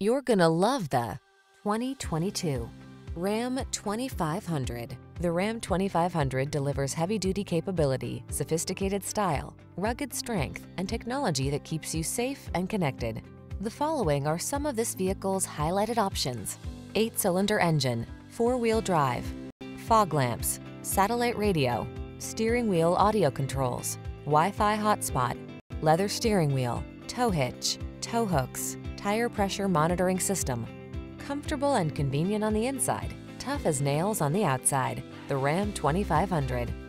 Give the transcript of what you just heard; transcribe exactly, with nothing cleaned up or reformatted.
You're gonna love the twenty twenty-two Ram twenty-five hundred. The Ram twenty-five hundred delivers heavy-duty capability, sophisticated style, rugged strength, and technology that keeps you safe and connected. The following are some of this vehicle's highlighted options: eight-cylinder engine, four-wheel drive, fog lamps, satellite radio, steering wheel audio controls, Wi-Fi hotspot, leather steering wheel, tow hitch, tow hooks, tire pressure monitoring system. Comfortable and convenient on the inside, tough as nails on the outside. The Ram twenty-five hundred.